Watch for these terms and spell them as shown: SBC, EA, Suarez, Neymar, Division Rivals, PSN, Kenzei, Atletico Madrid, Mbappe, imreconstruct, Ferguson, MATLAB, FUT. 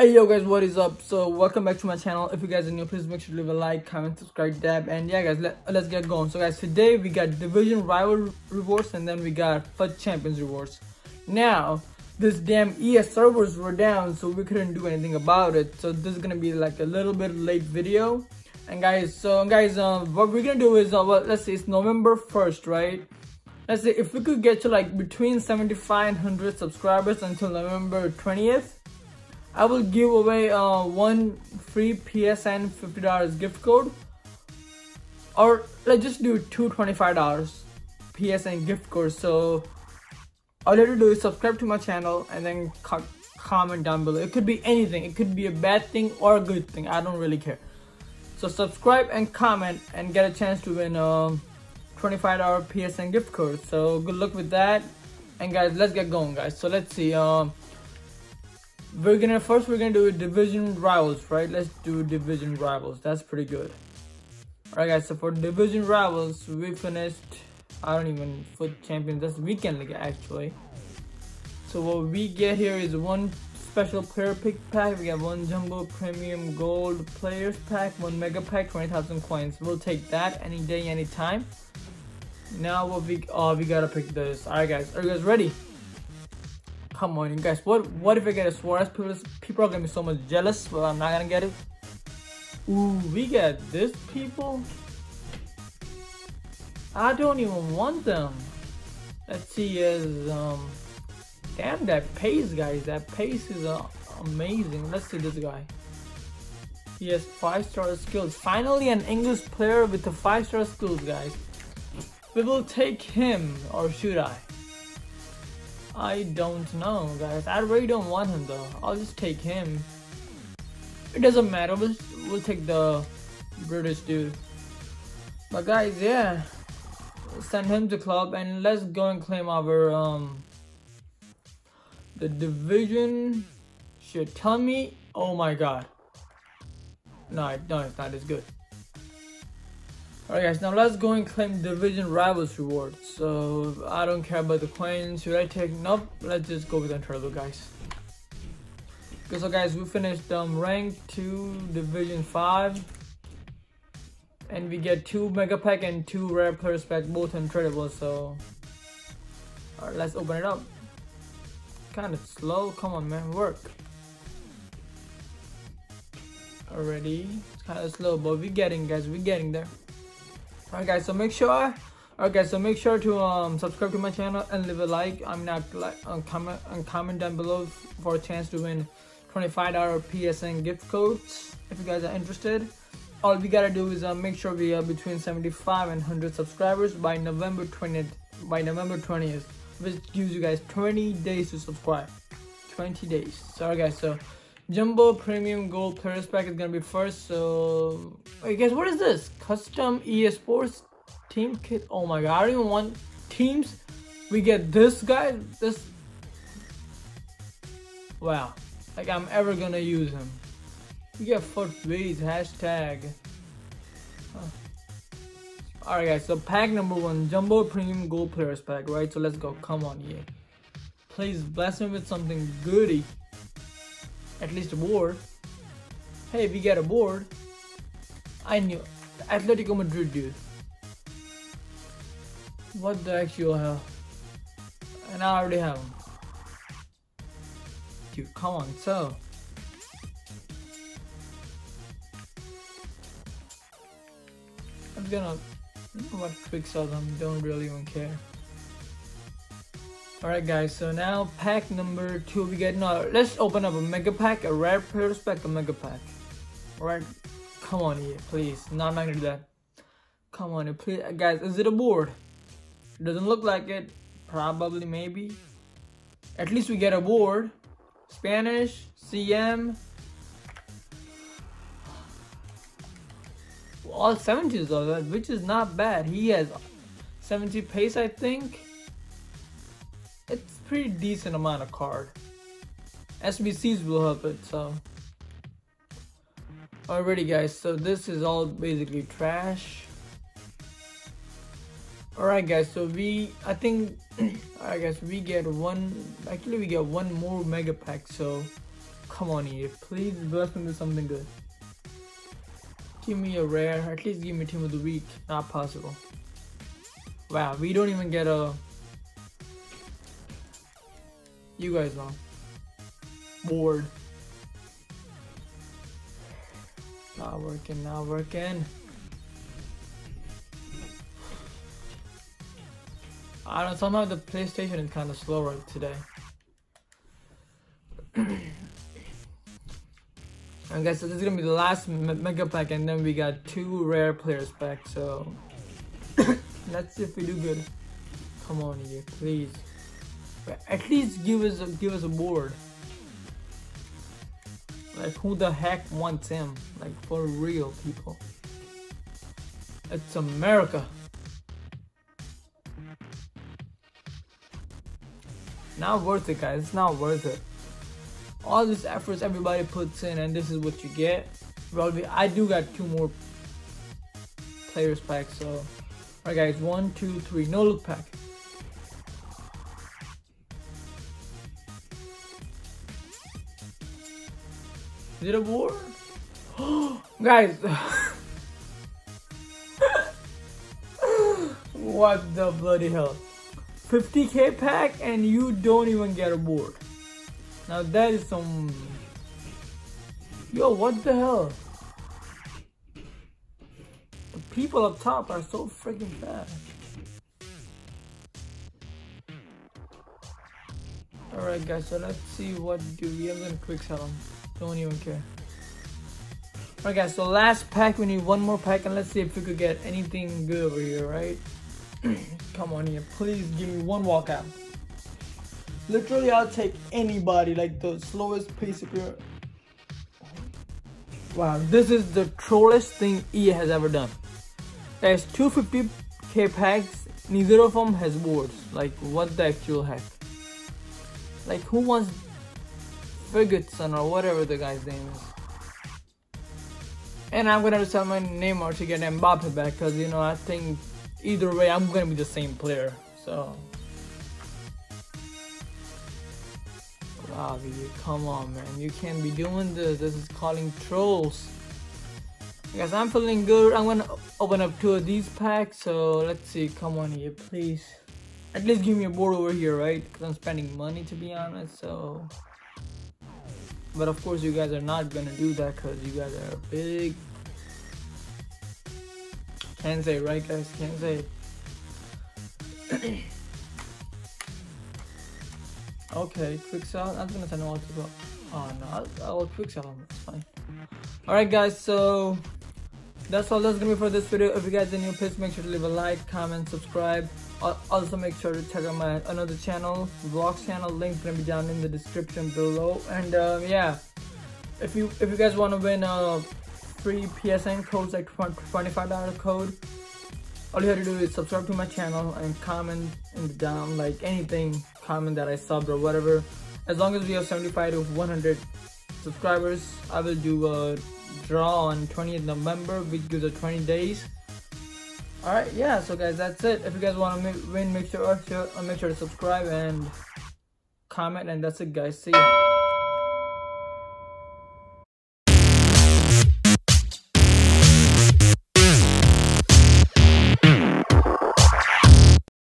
Hey yo guys, what is up? So welcome back to my channel. If you guys are new, please make sure to leave a like, comment, subscribe, dab, and yeah guys, let's get going. So guys, today we got division rival rewards and then we got FUT champions rewards. Now this damn ES servers were down, so we couldn't do anything about it, so this is gonna be like a little bit late video. And guys, what we're gonna do is well, let's say it's November 1st, right? Let's say if we could get to like between 75 and 100 subscribers until November 20th, I will give away one free PSN $50 gift code, or let's just do two $25 PSN gift codes. So all you have to do is subscribe to my channel and then comment down below. It could be anything. It could be a bad thing or a good thing. I don't really care. So subscribe and comment and get a chance to win a $25 PSN gift code. So good luck with that. And guys, let's get going, guys. So let's see. We're gonna do division rivals, right? Let's do division rivals. That's pretty good. All right guys, so for division rivals we finished, I don't even, FUT champions. That's weekend league actually. So what we get here is one special player pick pack, we got one jumbo premium gold players pack, one mega pack, 20,000 coins. We'll take that any day, any time. Now what we gotta pick this. All right guys, are you guys ready? Come on, you guys. What if I get a Suarez? People are gonna be so much jealous, but I'm not gonna get it. Ooh, we get this, people. I don't even want them. Let's see, is damn, that pace, guys. That pace is amazing. Let's see this guy. He has 5-star skills. Finally, an English player with the 5-star skills, guys. We will take him, or should I? I don't know guys, I really don't want him though. I'll just take him. It doesn't matter, we'll take the British dude. But guys, yeah, send him to club and let's go and claim our the division. Shit, tell me. Oh my god, no it's not as good. Alright guys, now let's go and claim division rivals rewards. So I don't care about the coins. Should I take? Nope. Let's just go with Interlude, guys. Okay, so guys, we finished rank 2, division 5, and we get 2 mega pack and 2 rare players pack, both untradeable. So alright, let's open it up. Kind of slow. Come on, man, work. Already, it's kind of slow, but we're getting, guys. We're getting there. Alright guys, so make sure to subscribe to my channel and leave a like. I'm not like comment down below for a chance to win $25 PSN gift codes if you guys are interested. All we gotta do is make sure we are between 75 and 100 subscribers by November 20th. By November 20th, which gives you guys 20 days to subscribe. 20 days. So alright guys, so jumbo premium gold players pack is gonna be first. So wait guys, what is this custom esports team kit? Oh my god, I don't even want teams. We get this guy, this, wow, like I'm ever gonna use him. We get FUT please, hashtag huh. All right guys, so pack number 1, jumbo premium gold players pack, right? So let's go. Come on, yeah, please bless me with something goody. At least a board. Hey, we get a board. I knew. Atletico Madrid dude. What the actual hell? And I already have him. Dude, come on, so. I'm gonna. I don't know what tricks are them. Don't really even care. Alright guys, so now pack number 2 we get. No, let's open up a mega pack, a rare players pack, a mega pack. Alright, come on here, please. No, I'm not gonna do that. Come on here, please. Guys, is it a board? Doesn't look like it. Probably, maybe. At least we get a board. Spanish, CM. All 70s of that, which is not bad. He has 70 pace, I think. It's pretty decent amount of card. SBCs will help it, so. Alrighty guys, so this is all basically trash. Alright guys, so alright guys, we get one more mega pack, so Come on, EA. Please bless me with something good. Give me a rare. At least give me team of the week. Not possible. Wow, we don't even get a... You guys know. Bored. Not working, not working. I don't know, somehow the PlayStation is kind of slow right today. I guess this is gonna be the last mega pack, and then we got 2 rare players back, so let's see if we do good. Come on, you please. At least give us a board. Like, who the heck wants him? Like, for real, people. It's America. Not worth it, guys. It's not worth it. All these efforts everybody puts in, and this is what you get. Probably, I do got 2 more players packs. So, all right, guys, 1, 2, 3, no look pack. Is it a war? Guys! What the bloody hell? 50k pack and you don't even get a board. Now that is some... Yo, what the hell? The people up top are so freaking bad. Alright guys, so let's see what do we have in quick sell them. Don't even care. Alright guys, so last pack, we need 1 more pack, and let's see if we could get anything good over here, right? Come on here, please give me 1 walkout. Literally, I'll take anybody, like the slowest piece of your... Wow, this is the trollest thing EA has ever done. There's 250k packs, neither of them has boards. Like, what the actual heck? Like, who wants... Ferguson or whatever the guy's name is. And I'm gonna sell my Neymar to get Mbappe back, because you know, I think either way I'm gonna be the same player. So wow, come on man, you can't be doing this. This is calling trolls. Guys, I'm feeling good. I'm gonna open up 2 of these packs, so let's see. Come on here, please. At least give me a board over here, right? Because I'm spending money, to be honest, so. But of course you guys are not gonna do that, because you guys are big. Kenzei, right guys? Kenzei. Okay, quick sell. I'm gonna send them all to go. Oh no, I'll quick sell them. It's fine. Alright guys, so that's all that's gonna be for this video. If you guys are new, please make sure to leave a like, comment, subscribe. Also make sure to check out my another channel, vlog channel, link gonna be down in the description below. And yeah, if you guys want to win a free PSN code, like $25 code, all you have to do is subscribe to my channel and comment in the down, like anything, comment that I subbed or whatever. As long as we have 75 to 100 subscribers, I will do a draw on 20th November, which gives us 20 days. Alright, yeah, so guys, that's it. If you guys want to win, make sure to subscribe and comment, and that's it guys. See ya.